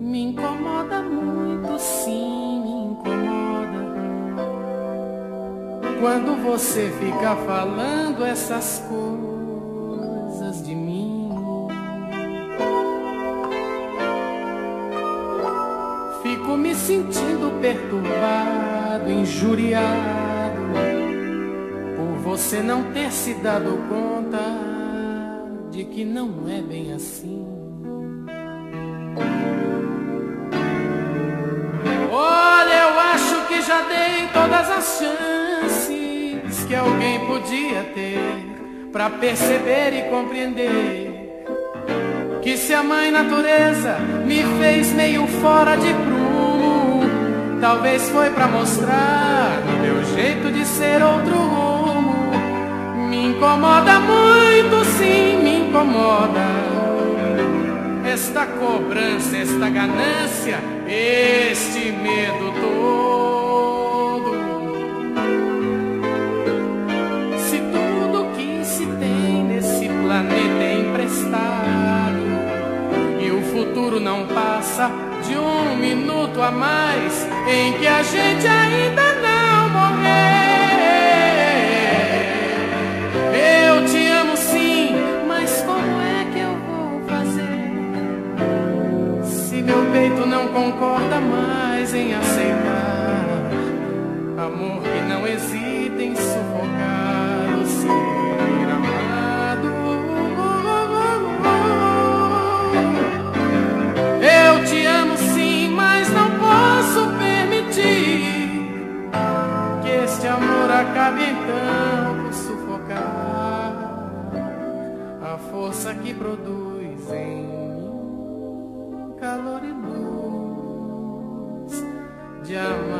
Me incomoda muito, sim, me incomoda quando você fica falando essas coisas de mim. Fico me sentindo perturbado, injuriado por você não ter se dado conta de que não é bem assim. Já dei todas as chances que alguém podia ter pra perceber e compreender que se a mãe natureza me fez meio fora de prumo, talvez foi pra mostrar que meu jeito de ser outro rumo. Me incomoda muito, sim, me incomoda esta cobrança, esta ganância, este medo todo. E o futuro não passa de um minuto a mais em que a gente ainda não morrer. Eu te amo, sim, mas como é que eu vou fazer se meu peito não concorda mais em aceitar amor que não hesita em sufocar o ser amado? Acabe então por sufocar a força que produz em mim calor e luz de amor.